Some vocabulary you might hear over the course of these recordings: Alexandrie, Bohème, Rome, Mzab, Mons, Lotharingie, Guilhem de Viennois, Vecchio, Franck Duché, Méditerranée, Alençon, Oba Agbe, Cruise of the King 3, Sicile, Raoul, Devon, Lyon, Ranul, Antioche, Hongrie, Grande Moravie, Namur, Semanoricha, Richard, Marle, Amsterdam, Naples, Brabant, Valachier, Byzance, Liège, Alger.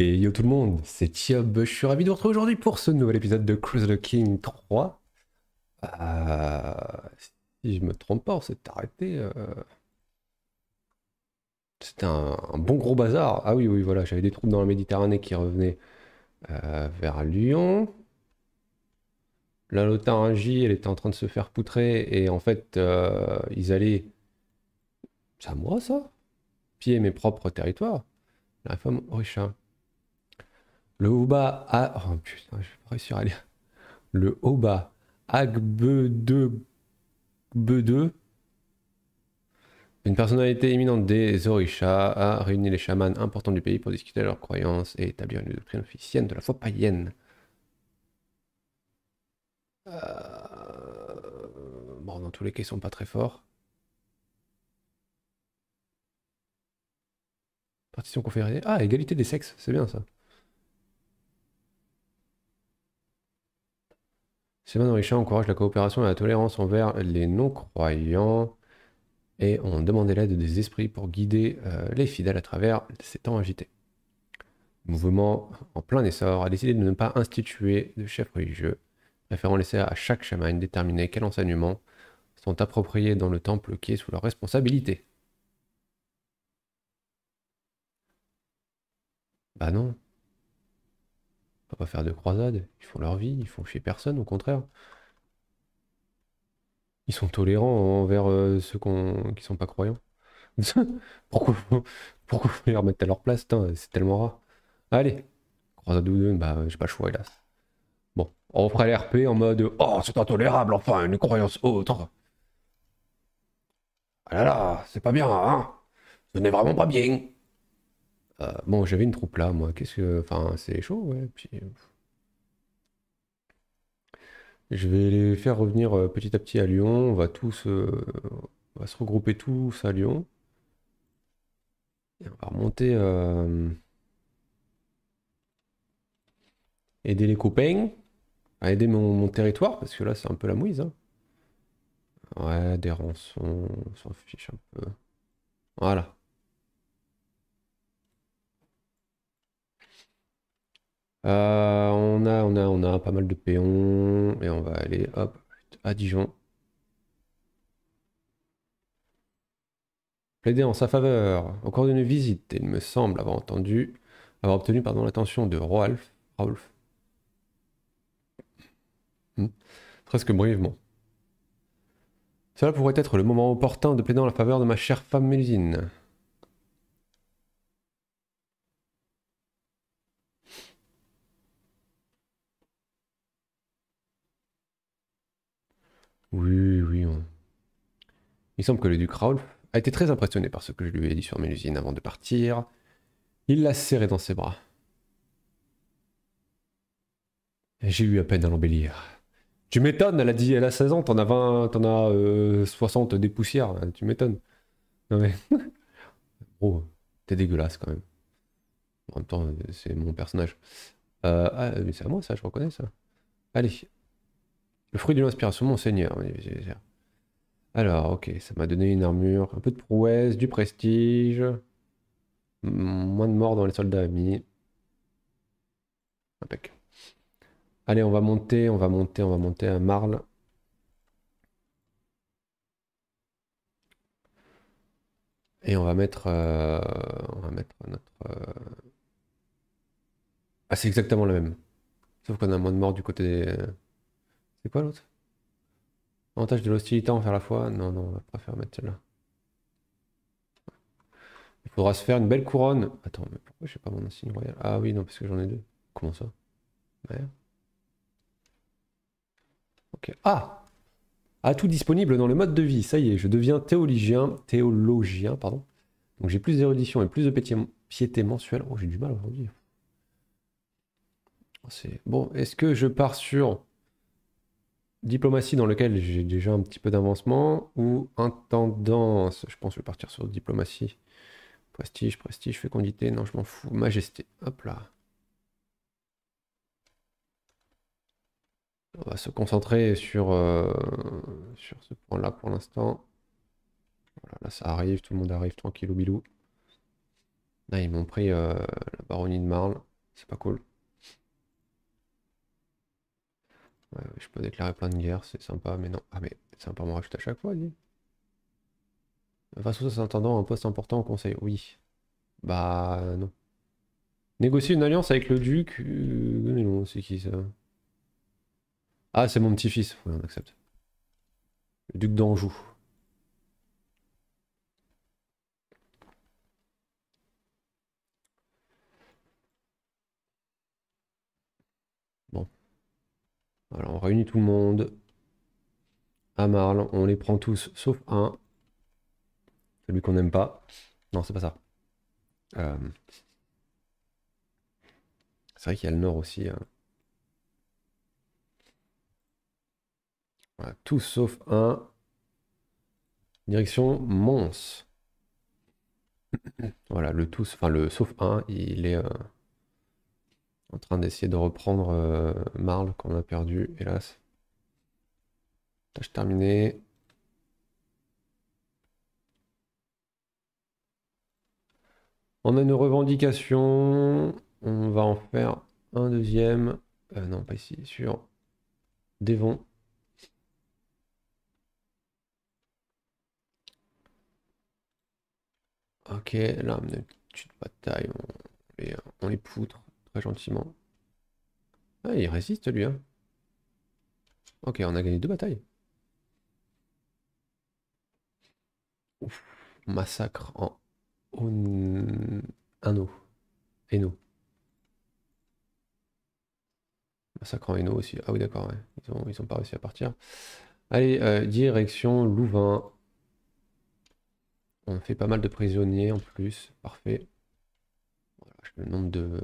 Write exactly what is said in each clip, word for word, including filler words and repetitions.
Et yo tout le monde, c'est Thiob, je suis ravi de vous retrouver aujourd'hui pour ce nouvel épisode de Cruise of the King trois. Euh, si je me trompe pas, on s'est arrêté. Euh... C'était un, un bon gros bazar. Ah oui, oui, voilà, j'avais des troupes dans la Méditerranée qui revenaient euh, vers Lyon. La Lotharingie, elle était en train de se faire poutrer et en fait, euh, ils allaient... C'est à moi ça? Piller mes propres territoires. La réforme Orisha. Le Oba a... Oh putain, je vais pas réussir à lire. Le Oba Agbe deux... Une personnalité éminente des Orishas a réuni les chamans importants du pays pour discuter de leurs croyances et établir une doctrine officielle de la foi païenne. Euh... Bon, dans tous les cas, ils sont pas très forts. Partition conférée. Ah, égalité des sexes, c'est bien ça. Semanoricha encourage la coopération et la tolérance envers les non-croyants et on demandait l'aide des esprits pour guider euh, les fidèles à travers ces temps agités. Le mouvement en plein essor a décidé de ne pas instituer de chef religieux, préférant laisser à chaque chaman déterminer quels enseignements sont appropriés dans le temple qui est sous leur responsabilité. Bah non. On peut pas faire de croisade, ils font leur vie, ils font chier personne, au contraire. Ils sont tolérants envers euh, ceux qu'on... qui sont pas croyants. Pourquoi faut... Pourquoi faut les remettre à leur place, c'est tellement rare. Allez, croisade ou deux, bah j'ai pas le choix hélas. Bon, on fera l'R P en mode « Oh, c'est intolérable, enfin, une croyance autre !» Ah là là, c'est pas bien, hein. Ce n'est vraiment pas bien. Euh, bon, j'avais une troupe là, moi. Qu'est-ce que... Enfin, c'est chaud, ouais. Puis... Je vais les faire revenir euh, petit à petit à Lyon. On va tous... Euh... On va se regrouper tous à Lyon. Et on va remonter... Euh... Aider les copains. À aider mon, mon territoire, parce que là, c'est un peu la mouise. Hein. Ouais, des rançons... On s'en fiche un peu. Voilà. Euh, on a, on a, on a pas mal de péons et on va aller hop à Dijon. Plaider en sa faveur. Au cours d'une visite, il me semble avoir entendu, avoir obtenu pardon l'attention de Raoul, Raoulf. Hmm. Presque brièvement. Cela pourrait être le moment opportun de plaider en la faveur de ma chère femme Mélusine. Oui, oui, on... Il semble que le duc Raoul a été très impressionné par ce que je lui ai dit sur Mélusine avant de partir. Il l'a serré dans ses bras. J'ai eu à peine à l'embellir. Tu m'étonnes, elle a dit, elle a seize ans, t'en as vingt, t'en as euh, soixante des poussières, hein, tu m'étonnes. Non mais... Bro, t'es dégueulasse quand même. En même temps, c'est mon personnage. Euh, ah, mais c'est à moi ça, je reconnais ça. Allez. Le fruit de l'inspiration, mon seigneur. Alors, ok, ça m'a donné une armure, un peu de prouesse, du prestige, moins de morts dans les soldats amis. Impec. Allez, on va monter, on va monter, on va monter à Marle. Et on va mettre, euh, on va mettre notre... Euh... Ah, c'est exactement la même. Sauf qu'on a moins de morts du côté... Des... C'est quoi l'autre? Avantage de l'hostilité envers la foi? Non, non, on va préférer mettre celle-là. Il faudra se faire une belle couronne. Attends, mais pourquoi j'ai pas mon insigne royal? Ah oui, non, parce que j'en ai deux. Comment ça? Merde. Ok. Ah! Atout disponible dans le mode de vie. Ça y est, je deviens théologien. Théologien, pardon. Donc j'ai plus d'érudition et plus de piété mensuelle. Oh, j'ai du mal aujourd'hui. C'est... Bon, est-ce que je pars sur... Diplomatie dans lequel j'ai déjà un petit peu d'avancement, ou intendance, je pense que je vais partir sur diplomatie, prestige, prestige, fécondité, non je m'en fous, majesté, hop là. On va se concentrer sur, euh, sur ce point là pour l'instant. Voilà, là ça arrive, tout le monde arrive tranquille au bilou. Là ils m'ont pris euh, la baronnie de Marle. C'est pas cool. Ouais, je peux déclarer plein de guerres, c'est sympa, mais non. Ah mais c'est sympa, on rajoute à chaque fois, lui. Face aux sous-intendants, un poste important au conseil. Oui. Bah non. Négocier une alliance avec le duc. Mais non, c'est qui ça? Ah, c'est mon petit-fils. Oui, on accepte. Le duc d'Anjou. Bon. Alors, on réunit tout le monde. À Marle, on les prend tous, sauf un. Celui qu'on n'aime pas. Non, c'est pas ça. Euh... C'est vrai qu'il y a le nord aussi. Hein. Voilà, tous sauf un. Direction Mons. Voilà, le tous, enfin le sauf un, il est euh, en train d'essayer de reprendre euh, Marle qu'on a perdu, hélas. Tâche terminée. On a une revendication. On va en faire un deuxième. Euh, non, pas ici, sur Devon. Ok, là on a une petite bataille, on les, on les poutre très gentiment. Ah, il résiste lui, hein. Ok, on a gagné deux batailles. Ouf, massacre en Hainaut. Hainaut. Massacre en Hainaut aussi. Ah oui d'accord, ouais. Ils ont, ils ont pas réussi à partir. Allez, euh, direction Louvain. On fait pas mal de prisonniers en plus, parfait. Voilà, le nombre de...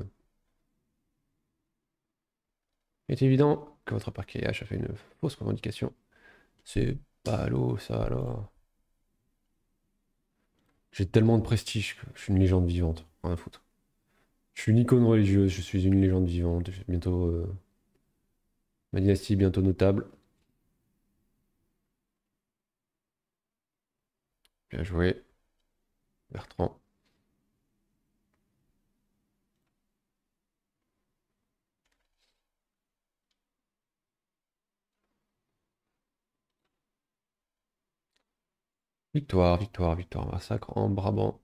Il est évident que votre parquillage a fait une fausse revendication. C'est pas l'eau ça alors. J'ai tellement de prestige que je suis une légende vivante, rien à foutre. Je suis une icône religieuse, je suis une légende vivante, je suis bientôt... Euh... Ma dynastie bientôt notable. Bien joué. Bertrand. Victoire, victoire, victoire. Massacre en Brabant.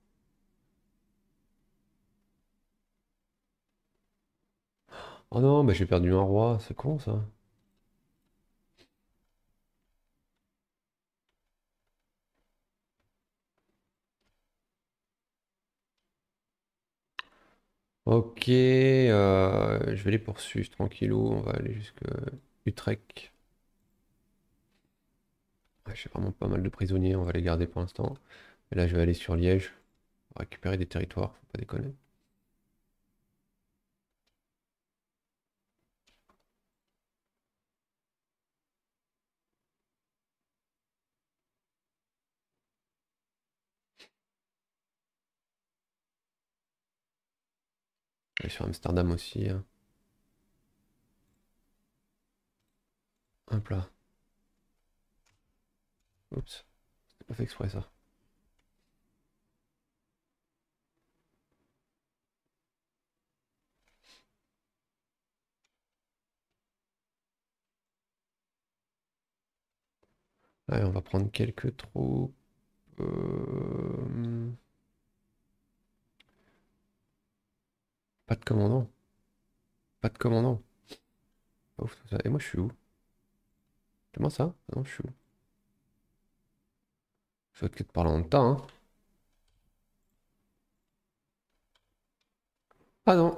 Oh non, bah j'ai perdu un roi, c'est con ça. Ok, euh, je vais les poursuivre tranquillou, on va aller jusqu'à Utrecht. Ouais, j'ai vraiment pas mal de prisonniers, on va les garder pour l'instant. Et là je vais aller sur Liège, pour récupérer des territoires, faut pas déconner. Et sur Amsterdam aussi. Hop là. Oups, c'était pas fait exprès ça. Allez, on va prendre quelques troupes. Euh... Pas de commandant. Pas de commandant. Pas ouf tout ça. Et moi je suis où? Comment ça? Non, je suis où? Je dois peut-être parler en tas, hein. Ah non!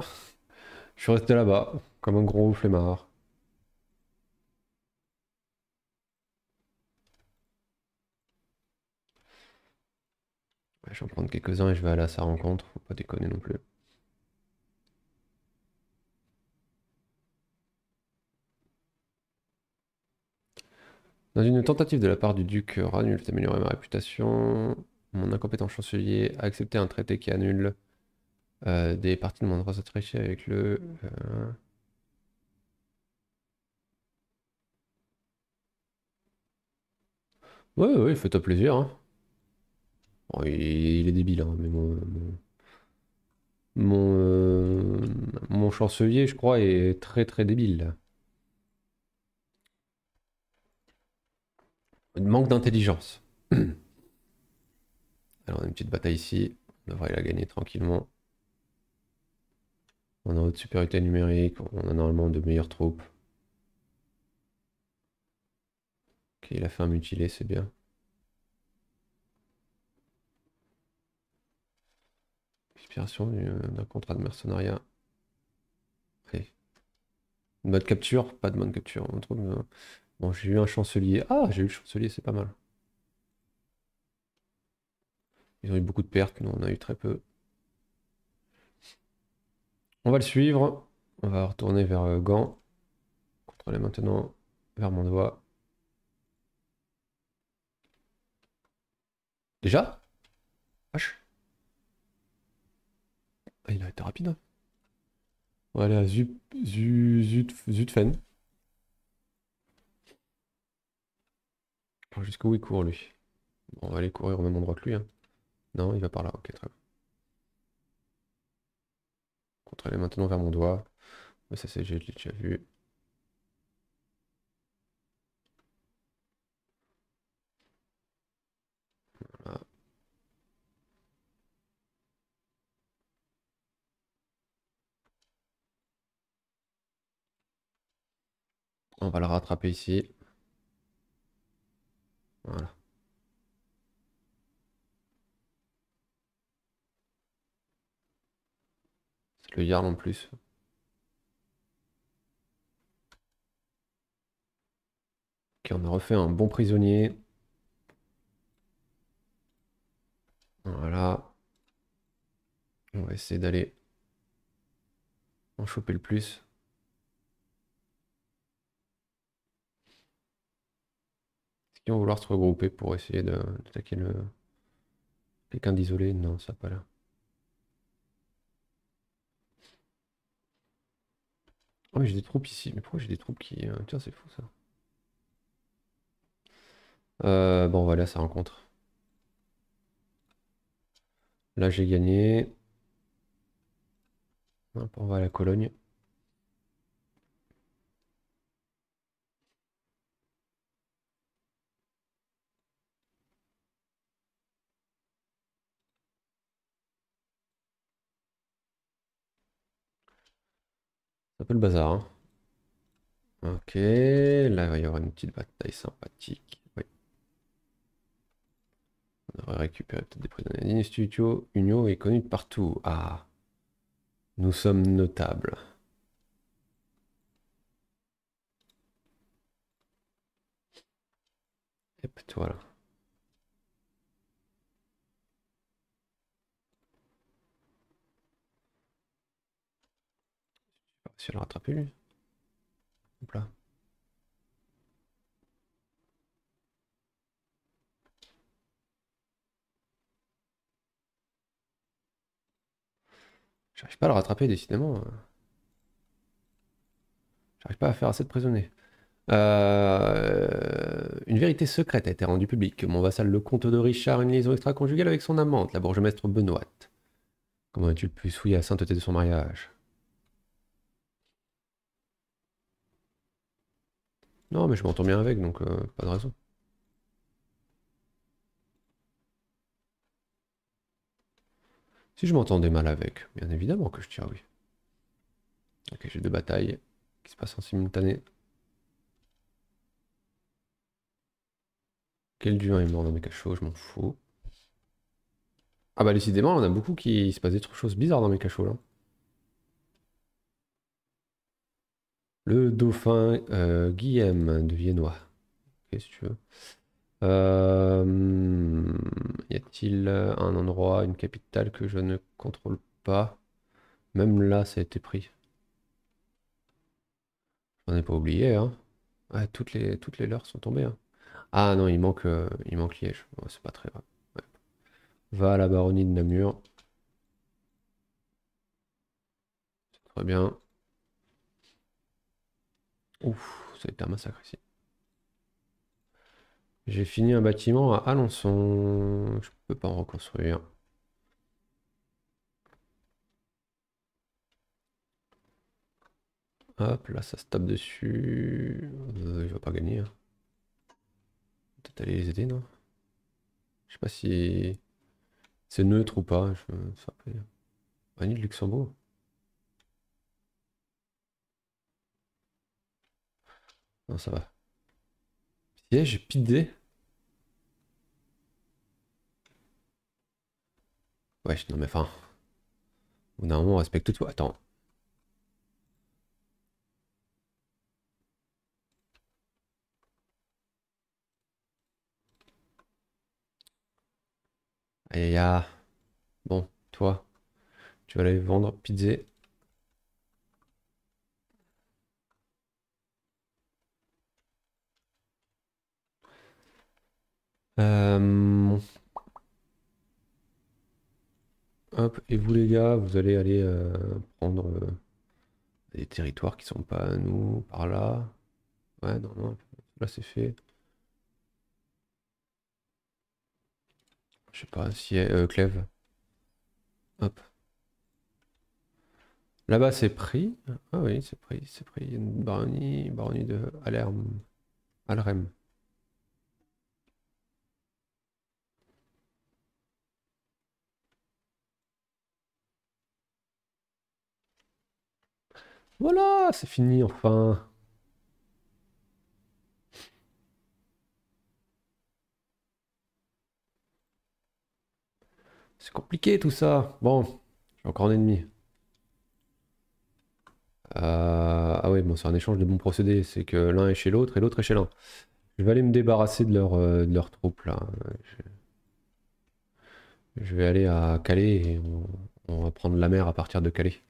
Je suis resté là-bas, comme un gros flemmard. Ouais, je vais en prendre quelques-uns et je vais aller à sa rencontre, faut pas déconner non plus. Dans une tentative de la part du duc Ranul d'améliorer ma réputation, mon incompétent chancelier a accepté un traité qui annule euh, des parties de mon droit d'Autriche avec le... Euh... Ouais, ouais, fais-toi plaisir. Hein. Bon, il, il est débile, hein, mais mon... Mon, mon, euh, mon chancelier, je crois, est très très débile. Un manque d'intelligence. Alors on a une petite bataille ici, on devrait la gagner tranquillement. On a haute supériorité numérique, on a normalement de meilleures troupes. Ok, il a fait un mutilé, c'est bien. Expiration d'un contrat de mercenariat. Allez. Mode capture, pas de mode capture. On trouve une... Bon, j'ai eu un chancelier. Ah, j'ai eu le chancelier, c'est pas mal. Ils ont eu beaucoup de pertes, nous on a eu très peu. On va le suivre. On va retourner vers Gand. Contrôler maintenant vers mon doigt. Déjà H. Ah, il a été rapide. On va aller à Zup, Zup, Zup, Zutphen. Jusqu'où il court lui? Bon, on va aller courir au même endroit que lui. Hein. Non, il va par là. Ok, très bien. Contrôler maintenant vers mon doigt. Mais ça, c'est, je l'ai déjà vu. Voilà. On va le rattraper ici. Voilà. C'est le Yarl en plus. Ok, on a refait un bon prisonnier. Voilà. On va essayer d'aller en choper le plus. Qui vont vouloir se regrouper pour essayer de d'attaquer le quelqu'un d'isolé. Non, ça pas là. Oh mais j'ai des troupes ici. Mais pourquoi j'ai des troupes qui... Tiens, c'est fou ça. Euh, bon, on va aller à sa rencontre. Là, j'ai gagné. Hop, on va à la Cologne. Un peu le bazar. Hein. Ok, là il va y avoir une petite bataille sympathique. Oui. On devrait récupérer peut-être des prisonniers. La dynastie Unio est connue de partout. Ah, nous sommes notables. Et puis voilà. Si elle a rattrapé lui. Hop là. J'arrive pas à le rattraper décidément. J'arrive pas à faire assez de prisonniers. Euh... Une vérité secrète a été rendue publique. Mon vassal le comte de Richard a une liaison extra-conjugale avec son amante, la bourgmestre Benoît. Comment as-tu pu souiller la sainteté de son mariage? Non, mais je m'entends bien avec, donc euh, pas de raison. Si je m'entendais mal avec, bien évidemment que je tire, oui. Ok, j'ai deux batailles qui se passent en simultané. Quel du un est mort dans mes cachots, je m'en fous. Ah bah décidément, on a beaucoup qui il se passe des choses bizarres dans mes cachots, là. Le dauphin euh, Guilhem de Viennois. Ok, si tu veux. Euh, y a-t-il un endroit, une capitale que je ne contrôle pas? Même là, ça a été pris. J'en ai pas oublié. Hein. Ah, toutes les toutes les leurs sont tombées. Hein. Ah non, il manque euh, il manque Liège. Oh, c'est pas très grave. Ouais. Va à la baronnie de Namur. C'est très bien. Ouf, ça a été un massacre ici. J'ai fini un bâtiment à Alençon. Je peux pas en reconstruire. Hop, là ça se tape dessus. Euh, il va pas gagner. Hein. Peut-être aller les aider, non? Je sais pas si c'est neutre ou pas. Je... Ça peut... Vanille de Luxembourg. Non, ça va. Piège, pidé. Ouais, non mais enfin... On a un moment, on respecte tout. Attends. Aïe aïe aïe. Bon, toi, tu vas aller vendre pizza. Euh... Hop, et vous les gars, vous allez aller euh, prendre euh, des territoires qui sont pas à nous, par là. Ouais, non, non, là c'est fait. Je sais pas si euh, Clève. Hop. Là-bas c'est pris. Ah oui, c'est pris, c'est pris. Il y a une baronnie, baronnie de Alerme. Alerme. Voilà, c'est fini enfin. C'est compliqué tout ça. Bon, j'ai encore un ennemi. Euh, ah oui, bon, c'est un échange de bons procédés. C'est que l'un est chez l'autre et l'autre est chez l'un. Je vais aller me débarrasser de leur, euh, de leur troupe là. Je... je vais aller à Calais et on, on va prendre la mer à partir de Calais.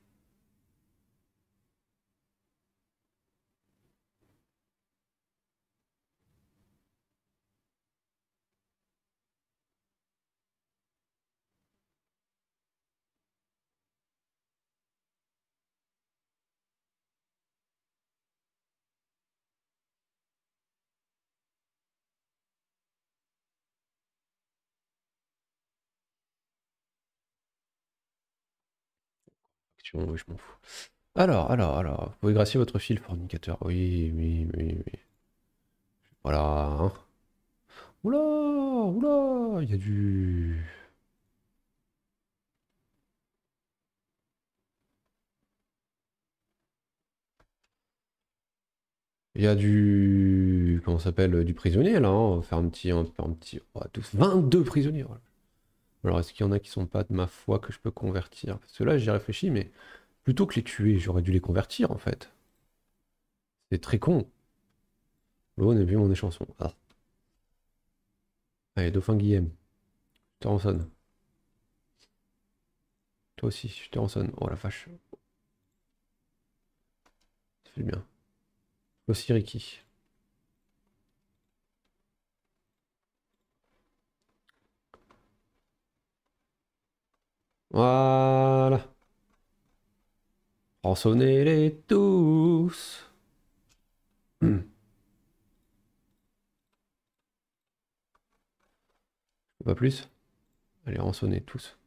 Oui, je m'en fous. Alors, alors, alors, vous pouvez gracier votre fil fornicateur. Oui, oui, oui, oui. Voilà. Hein. Oula, oula, il y a du... Il y a du... Comment ça s'appelle? Du prisonnier, là. Hein. On va faire un petit... Un, un petit... On va tous... vingt-deux prisonniers, voilà. Alors est-ce qu'il y en a qui sont pas de ma foi que je peux convertir? Parce que là j'y réfléchis, mais plutôt que les tuer, j'aurais dû les convertir en fait. C'est très con. L'eau n'est plus mon échanson. Ah. Allez, dauphin Guilhem. Je te rançonne. Toi aussi, je te rançonne. Oh la vache. Ça fait bien. Aussi Ricky. Voilà. Rançonnez-les tous. Hmm. Pas plus. Allez, rançonnez tous.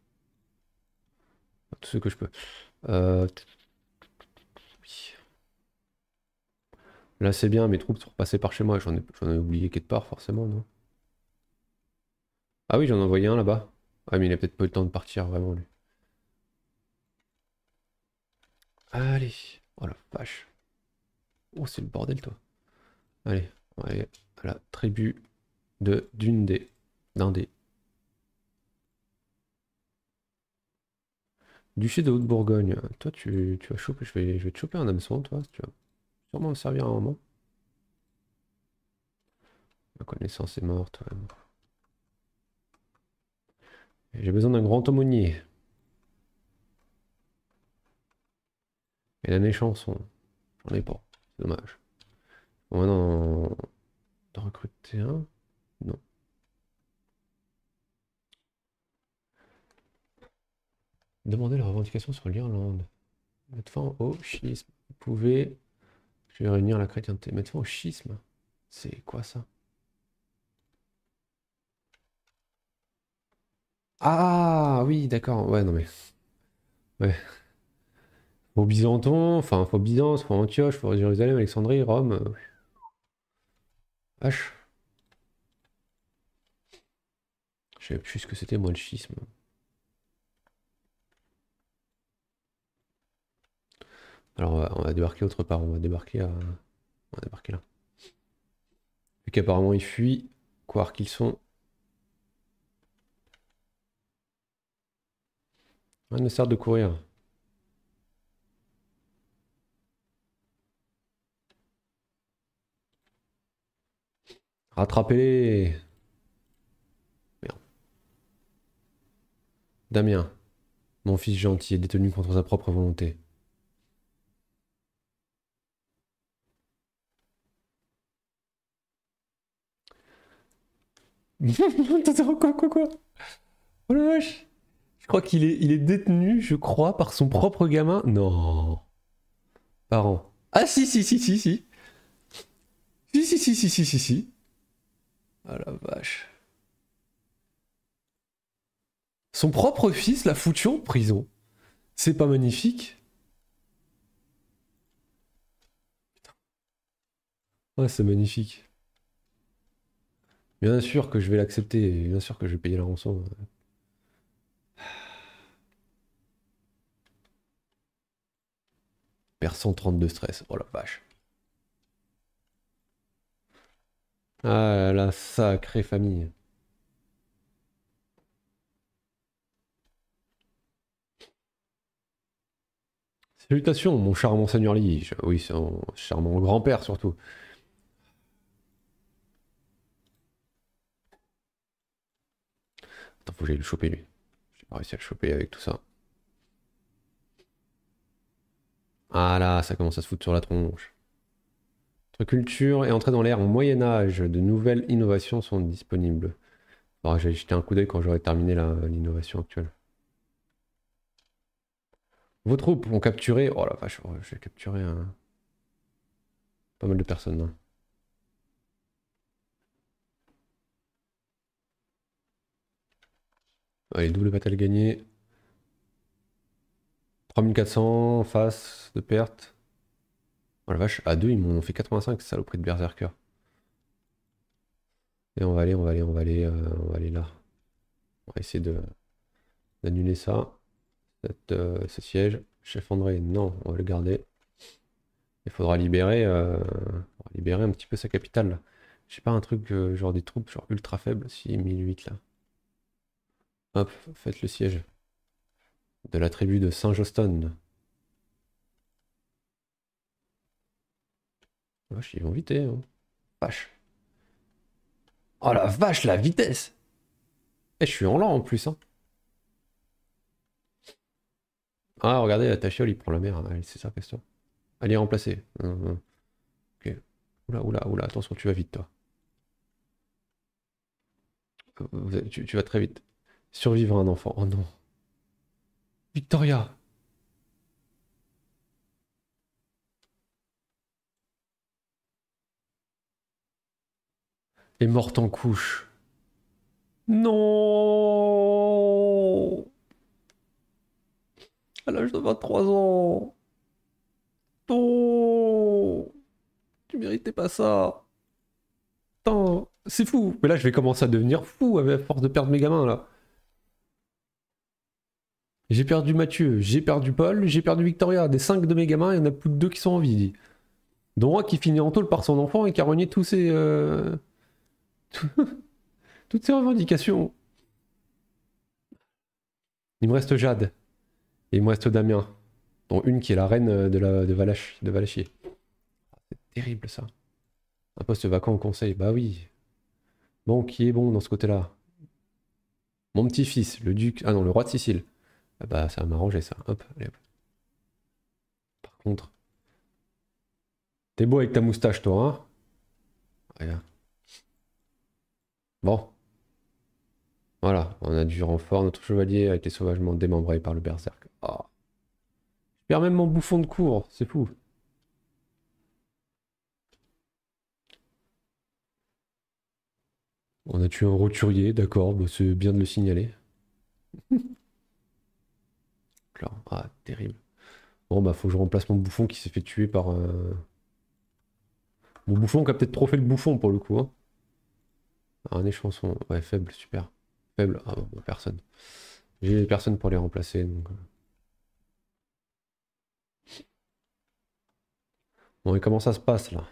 Tout ce que je peux. Euh... Là, c'est bien, mes troupes sont passées par chez moi. J'en ai, j'en ai oublié quelque part, forcément, non? Ah oui, j'en ai envoyé un là-bas. Ouais, mais il a peut-être pas eu le temps de partir, vraiment, lui. Allez, oh la vache. Oh, c'est le bordel, toi. Allez, on va aller à la tribu de d'une des. D'un des. Duché de Haute-Bourgogne. Toi, tu, tu vas choper. Je vais, je vais te choper un hameçon, toi. Tu vas sûrement me servir à un moment. Ma connaissance est morte, ouais. J'ai besoin d'un grand aumônier. Et d'un échanson. J'en ai pas. C'est dommage. Bon, maintenant, d'en recruter un. Non. Demandez la revendication sur l'Irlande. Mettre fin au schisme. Vous pouvez. Je vais réunir la chrétienté. Mettre fin au schisme. C'est quoi ça? Ah oui, d'accord. Ouais, non mais... Ouais. Faut Byzanton, enfin faut Byzance, faut Antioche, faut Jérusalem, Alexandrie, Rome. H. Je savais plus ce que c'était moi le schisme. Alors on va, on va débarquer autre part, on va débarquer à... On va débarquer là. Vu qu'apparemment ils fuient, quoi qu'ils sont. Rien ne sert de courir. Rattrapez-les. Merde. Damien, mon fils gentil, est détenu contre sa propre volonté. quoi, quoi, quoi Oh la vache. Je crois qu'il est, il est détenu, je crois, par son propre gamin. Non. Parent. Ah si, si, si, si, si. Si, si, si, si, si, si, si. Ah la vache. Son propre fils l'a foutu en prison. C'est pas magnifique. Ouais, c'est magnifique. Bien sûr que je vais l'accepter, bien sûr que je vais payer la rançon. Perd cent trente de stress, oh la vache. Ah la sacrée famille. Salutations mon charmant seigneur Liège, oui c'est un charmant grand-père surtout. Attends, faut que j'aille le choper lui. J'ai pas réussi à le choper avec tout ça. Ah là, ça commence à se foutre sur la tronche. Entre culture et entrée dans l'ère au Moyen-Âge, de nouvelles innovations sont disponibles. Bon, j'ai jeté un coup d'œil quand j'aurai terminé l'innovation actuelle. Vos troupes ont capturé... Oh la vache, j'ai capturé un... pas mal de personnes. Hein. Allez, double bataille gagnée. trois mille quatre cents face de perte. Oh la vache, à deux, ils m'ont fait quatre-vingt-cinq, saloperie de berserker. Et on va aller, on va aller, on va aller, euh, on va aller là. On va essayer d'annuler ça. Cette, euh, ce siège. Chef André, non, on va le garder. Il faudra libérer, euh, faudra libérer un petit peu sa capitale là. Je sais pas, un truc, euh, genre des troupes genre ultra faibles, si mille huit là. Hop, faites le siège de la tribu de Saint-Joston. Vache, ils vont vite, hein. Vache. Oh la vache, la vitesse. Et je suis en lent en plus, hein. Ah, regardez, Tachiol, il prend la mer. Hein. C'est ça, question. Allez, remplacer. Hum, hum. Ok. Oula, oula, oula, attention, tu vas vite, toi. Tu, tu vas très vite. Survivre à un enfant. Oh non. Victoria. Est morte en couche. Non. À l'âge de vingt-trois ans. Non. Tu méritais pas ça. Putain, c'est fou. Mais là, je vais commencer à devenir fou à force de perdre mes gamins là. J'ai perdu Mathieu, j'ai perdu Paul, j'ai perdu Victoria. Des cinq de mes gamins, il y en a plus de deux qui sont en vie. Dont un qui finit en tôle par son enfant et qui a renié tous ses... Euh... toutes ses revendications. Il me reste Jade. Et il me reste Damien. Dont une qui est la reine de, la... de, Valach... de Valachier. C'est terrible ça. Un poste vacant au conseil, bah oui. Bon, qui est bon dans ce côté-là? Mon petit-fils, le duc... Ah non, le roi de Sicile. Ah bah ça va m'arranger ça, hop, allez hop. Par contre... T'es beau avec ta moustache toi, hein? Regarde. Bon. Voilà, on a du renfort, notre chevalier a été sauvagement démembré par le berserk. Oh. Je perds même mon bouffon de cour, c'est fou. On a tué un roturier, d'accord, bah c'est bien de le signaler. Ah, terrible. Bon bah faut que je remplace mon bouffon qui s'est fait tuer par... Euh... Mon bouffon qui a peut-être trop fait le bouffon pour le coup. Hein. Un échanson, ouais faible, super. Faible, ah bon, personne. J'ai personne pour les remplacer donc... Bon et comment ça se passe là?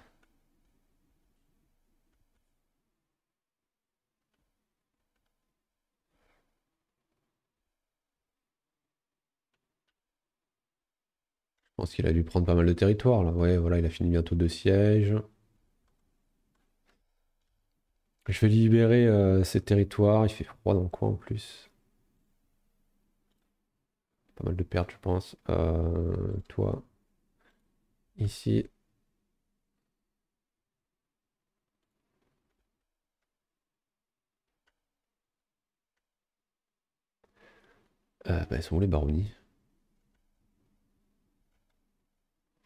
Je pense qu'il a dû prendre pas mal de territoire là. Ouais, voilà, il a fini bientôt deux sièges. Je vais libérer euh, ces territoires. Il fait froid dans le coin en plus. Pas mal de pertes, je pense. Euh, toi, ici. Euh, bah, ils sont où les baronnies?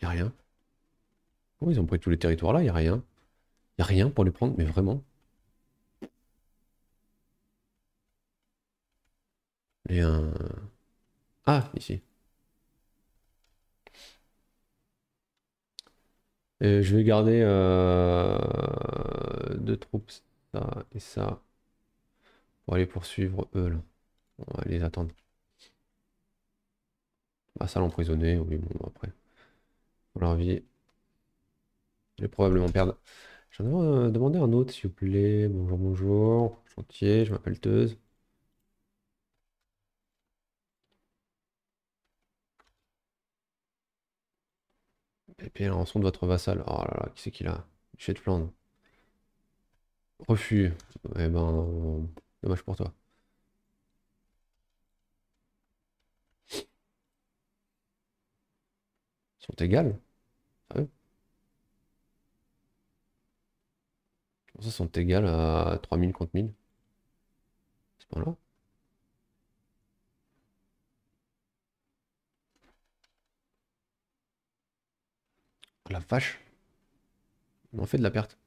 Y'a rien. Oh, ils ont pris tous les territoires là, y'a rien. Y'a rien pour les prendre, mais vraiment. Et un... Ah, ici. Et je vais garder euh... deux troupes, ça et ça, pour aller poursuivre eux là. On va les attendre. Ah, ça l'emprisonner, oui, bon, après. Leur vie. Je vais probablement perdre. J'en ai demandé un autre, s'il vous plaît. Bonjour, bonjour. Chantier, je m'appelle Teuse. Et puis la rançon de votre vassal. Oh là là, qui c'est qu'il a? Duché de Flandre. Refus. Eh ben, dommage pour toi. Ils sont égales? Sérieux? Comment ça sont égales à trois mille contre mille? C'est pas là. La vache. On en fait de la perte.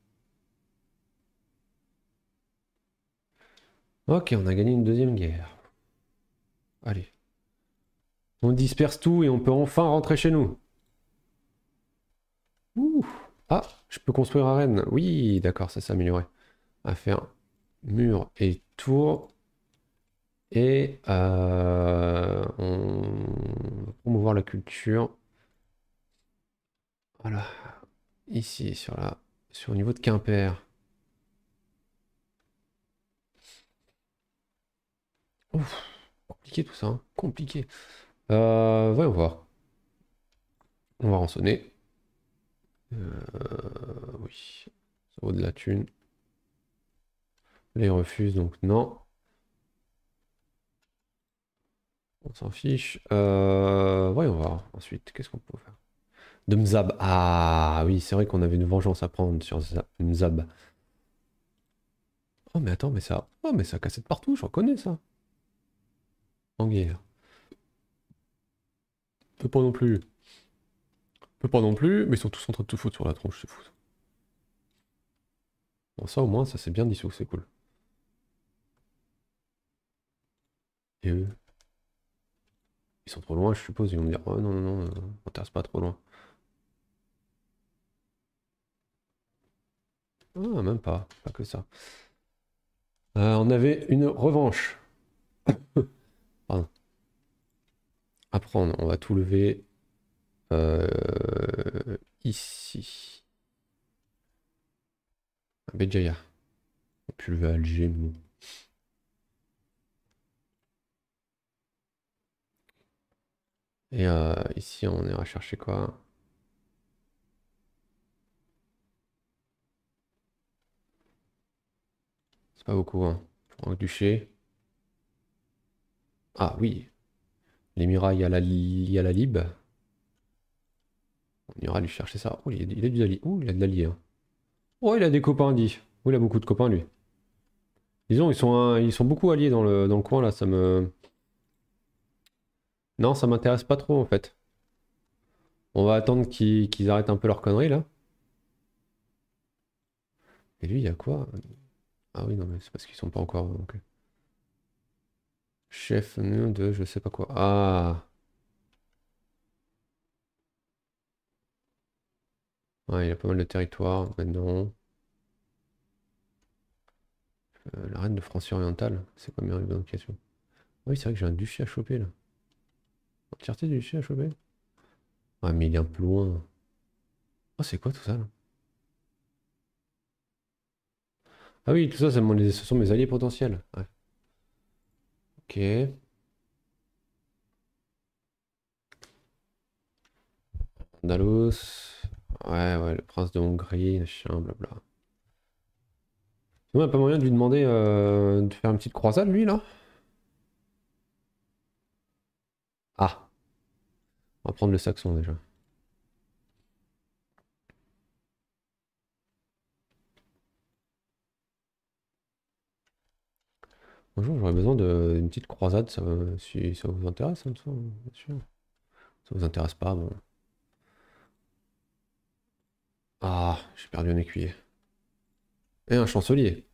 Ok, on a gagné une deuxième guerre. Allez. On disperse tout et on peut enfin rentrer chez nous. Ouh. Ah, je peux construire à Rennes. Oui, d'accord, ça s'est amélioré. À faire mur et tour. Et euh, on va promouvoir la culture. Voilà, ici sur la sur le niveau de Quimper. Ouf, compliqué tout ça, hein. Compliqué. Euh, voyons voir. On va rançonner. Euh, oui, ça vaut de la thune. Là il refuse donc non. On s'en fiche. Euh, voyons voir ensuite, qu'est-ce qu'on peut faire? De Mzab. Ah oui, c'est vrai qu'on avait une vengeance à prendre sur Mzab. Oh mais attends, mais ça... Oh mais ça cassette partout, je reconnais ça. En guerre. Peu pas non plus. Peu pas non plus, mais ils sont tous en train de tout foutre sur la tronche, c'est fou. Bon ça au moins, ça c'est bien dissous, c'est cool. Et eux? Ils sont trop loin, je suppose, ils vont me dire, oh non, non, non, on terce pas trop loin. Ah, même pas, pas que ça. Euh, on avait une revanche. Pardon. À prendre, on va tout lever euh, ici. À Béjaïa. On peut lever à Alger, mais... Et euh, ici, on ira chercher quoi? C'est pas beaucoup, hein. Franck Duché. Ah oui. L'émirat, il y a la Lib. On ira lui chercher ça. Oh, il a, il a du allié. Oh, il a de l'allié. Hein. Oh, il a des copains, dit. Oh, il a beaucoup de copains, lui. Disons, ils sont, un, ils sont beaucoup alliés dans le, dans le coin, là. Ça me... Non, ça m'intéresse pas trop, en fait. On va attendre qu'ils qu'ils arrêtent un peu leur connerie, là. Et lui, il y a quoi? Ah oui, non, mais c'est parce qu'ils sont pas encore... Donc... Chef de je sais pas quoi. Ah Ouais, il y a pas mal de territoires maintenant. Euh, la reine de France-Orientale, c'est combien de locations? Oui, c'est vrai que j'ai un duché à choper là. Entièreté du duché à choper? Ah, mais il est un peu loin. Oh, c'est quoi tout ça là? Ah oui, tout ça, ça me... ce sont mes alliés potentiels. Ouais. Ok. Andalus. Ouais, ouais, le prince de Hongrie, machin, blabla. On a pas moyen de lui demander euh, de faire une petite croisade, lui, là? Ah. On va prendre le saxon, déjà. Bonjour, j'aurais besoin d'une petite croisade, ça, si ça vous intéresse, ça me semble, bien sûr. Ça vous intéresse pas, bon. Ah, j'ai perdu un écuyer. Et un chancelier.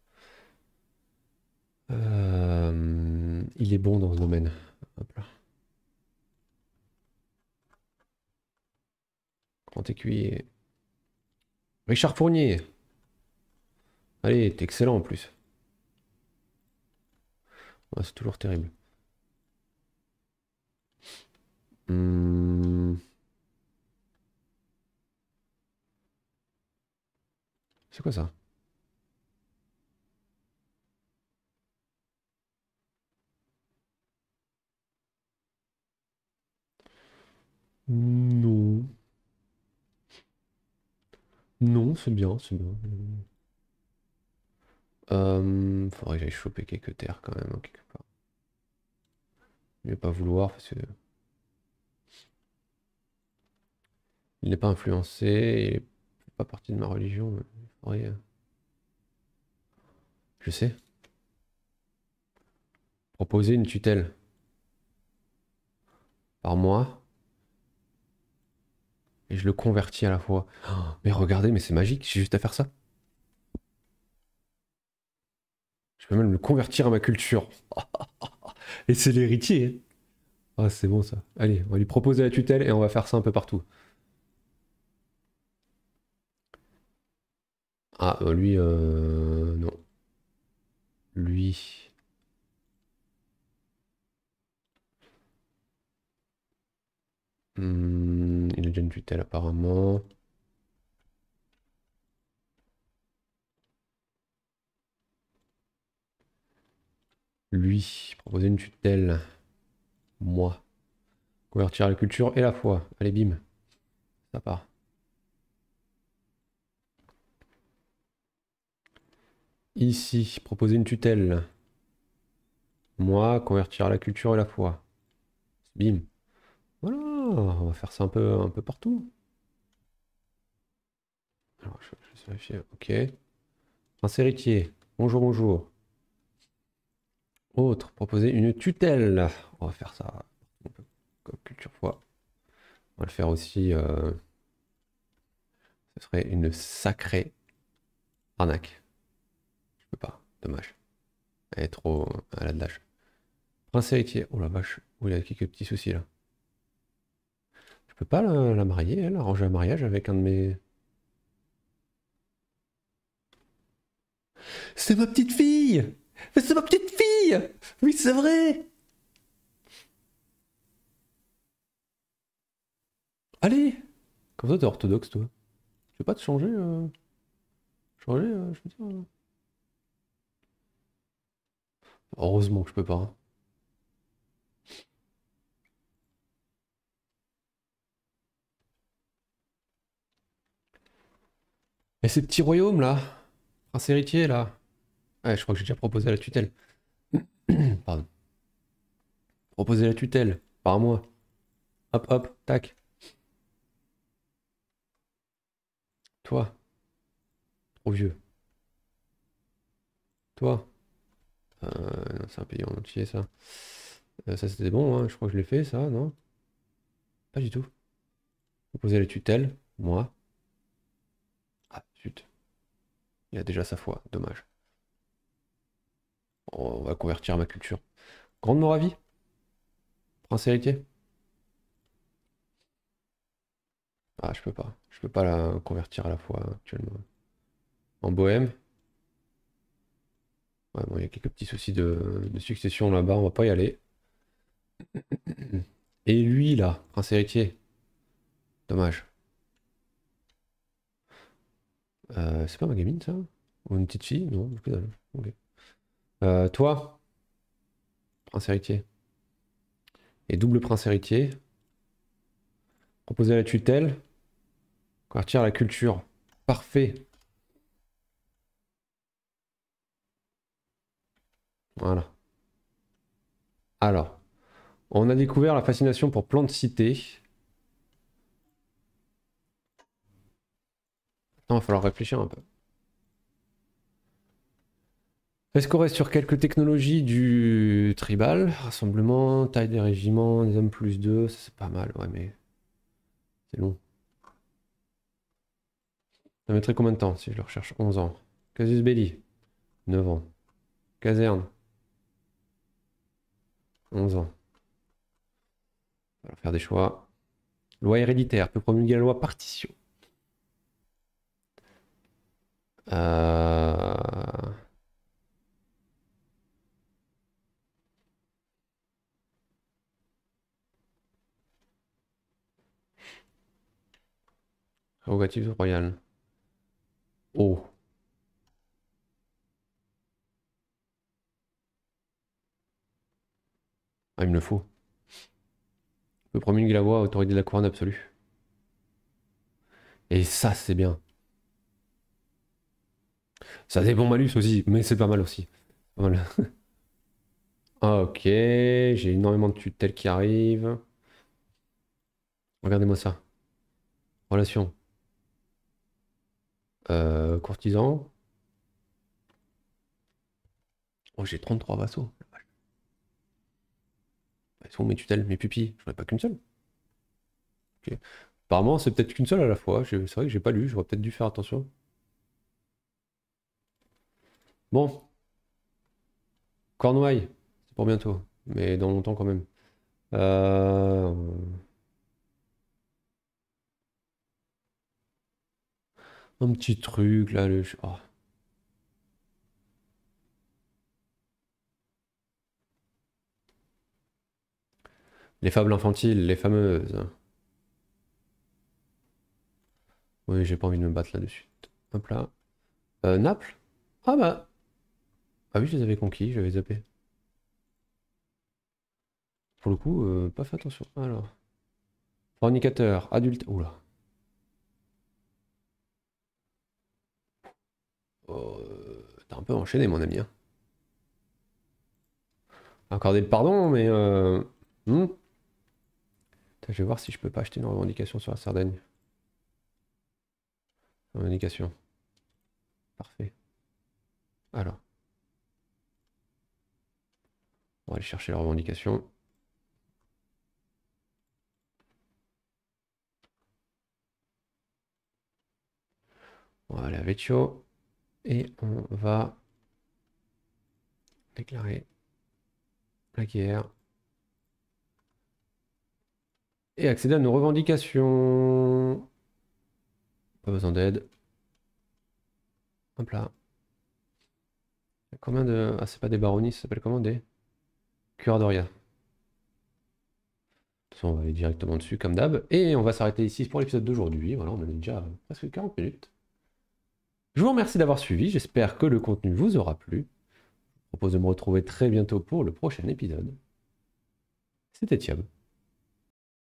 Euh, il est bon dans ce domaine. Hop là. Grand écuyer. Richard Fournier. Allez, t'es excellent en plus. Ouais, c'est toujours terrible. Hum... C'est quoi ça? Non. Non, c'est bien, c'est bien. Euh, faudrait que j'aille choper quelques terres quand même, hein, quelque part. Je vais pas vouloir parce que... Il n'est pas influencé, et... pas partie de ma religion, mais il faudrait... Je sais. Proposer une tutelle. Par moi. Et je le convertis à la fois. Oh, mais regardez, mais c'est magique, j'ai juste à faire ça. Je peux même le convertir à ma culture. Et c'est l'héritier. Ah, oh, c'est bon ça. Allez, on va lui proposer la tutelle et on va faire ça un peu partout. Ah, lui, euh, non. Lui. Mmh, il a déjà une tutelle apparemment. Lui, proposer une tutelle. Moi. Convertir la culture et la foi. Allez, bim. Ça part. Ici, proposer une tutelle. Moi, convertir la culture et la foi. Bim. Voilà, on va faire ça un peu, un peu partout. Alors, je, je vais vérifier. Ok. Prince héritier. Bonjour, bonjour. Autre, proposer une tutelle. On va faire ça. Comme culture foi. On va le faire aussi. Euh... Ce serait une sacrée arnaque. Pas, dommage. Elle est trop à la de l'âge. Prince héritier. Oh la vache. Oh, il a quelques petits soucis là. Je peux pas la, la marier, elle, arranger un mariage avec un de mes. C'est ma petite fille. Mais c'est ma petite fille. Oui, c'est vrai. Allez. Comme ça, t'es orthodoxe, toi. Tu veux pas te changer euh... Changer, euh, je veux dire. Euh... Heureusement que je peux pas. Hein. Et ces petits royaumes là, prince héritier là. Ouais, je crois que j'ai déjà proposé la tutelle. Pardon. Proposer la tutelle par moi. Hop hop, tac. Toi. Trop vieux. Toi. Euh, c'est un pays en entier ça. Euh, ça c'était bon, hein. Je crois que je l'ai fait ça, non? Pas du tout. Proposer les tutelles, moi. Ah zut. Il a déjà sa foi, dommage. On va convertir ma culture. Grande Moravie. Prince héritier. Ah, je peux pas. Je peux pas la convertir à la fois actuellement. En Bohème. Ouais, bon, il y a quelques petits soucis de, de succession là-bas, on va pas y aller. Et lui, là, prince héritier. Dommage. Euh, c'est pas ma gamine, ça? Ou une petite fille? Non, je plaisante. Okay. Euh, toi, prince héritier. Et double prince héritier. Proposer à la tutelle. Convertir à la culture. Parfait. Voilà. Alors, on a découvert la fascination pour plantes citées. Maintenant, il va falloir réfléchir un peu. Est-ce qu'on reste sur quelques technologies du tribal? Rassemblement, taille des régiments, des hommes plus deux, ça c'est pas mal, ouais, mais c'est long. Ça mettrait combien de temps si je le recherche? onze ans. Casus belli, neuf ans. Caserne. onze ans. On va faire des choix. Loi héréditaire, peut promulguer la loi partition. Euh... Prérogative royale. Oh. Ah, il me le faut. Le promulgue la voix, autorité de la couronne absolue. Et ça, c'est bien. Ça a des bons malus aussi, mais c'est pas mal aussi. Voilà. Ok, j'ai énormément de tutelles qui arrivent. Regardez-moi ça. Relation. Euh, courtisan. Oh, j'ai trente-trois vassaux. Ils sont mes tutelles, mes pupilles, j'en ai pas qu'une seule. Okay. Apparemment, c'est peut-être qu'une seule à la fois. C'est vrai que j'ai pas lu, j'aurais peut-être dû faire attention. Bon. Cornouailles, c'est pour bientôt, mais dans longtemps quand même. Euh... Un petit truc là, le. Oh. Les fables infantiles, les fameuses. Oui, j'ai pas envie de me battre là-dessus. Hop là. Euh, Naples? Ah bah. Ah oui, je les avais conquis, j'avais zappé. Pour le coup, euh, pas fait attention. Alors. Fornicateur, adulte. Oula. Oh, euh, t'as un peu enchaîné, mon ami. Hein. Accordez le pardon, mais. Euh... Hmm. Je vais voir si je peux pas acheter une revendication sur la Sardaigne. Revendication. Parfait. Alors. On va aller chercher la revendication. On va aller à Vecchio. Et on va déclarer la guerre. Et accéder à nos revendications. Pas besoin d'aide. Hop là. Il y a combien de... Ah, c'est pas des baronnies, ça s'appelle comment? Des curadoria. De toute façon, on va aller directement dessus comme d'hab. Et on va s'arrêter ici pour l'épisode d'aujourd'hui. Voilà, on en est déjà à presque quarante minutes. Je vous remercie d'avoir suivi. J'espère que le contenu vous aura plu. Je vous propose de me retrouver très bientôt pour le prochain épisode. C'était Thiob.